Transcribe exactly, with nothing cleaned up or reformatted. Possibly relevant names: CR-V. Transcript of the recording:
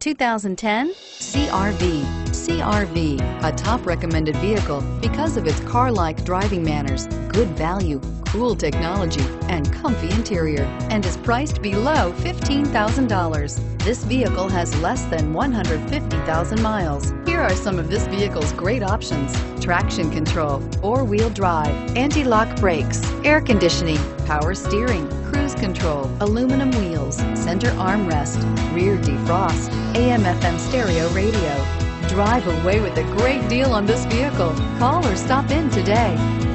two thousand ten C R V. C R V, a top recommended vehicle because of its car-like driving manners, good value, cool technology, and comfy interior, and is priced below fifteen thousand dollars. This vehicle has less than one hundred fifty thousand miles. Here are some of this vehicle's great options: traction control, four-wheel drive, anti-lock brakes, air conditioning, power steering, cruise control, aluminum wheels, center armrest, rear defrost, A M F M stereo radio. Drive away with a great deal on this vehicle. Call or stop in today.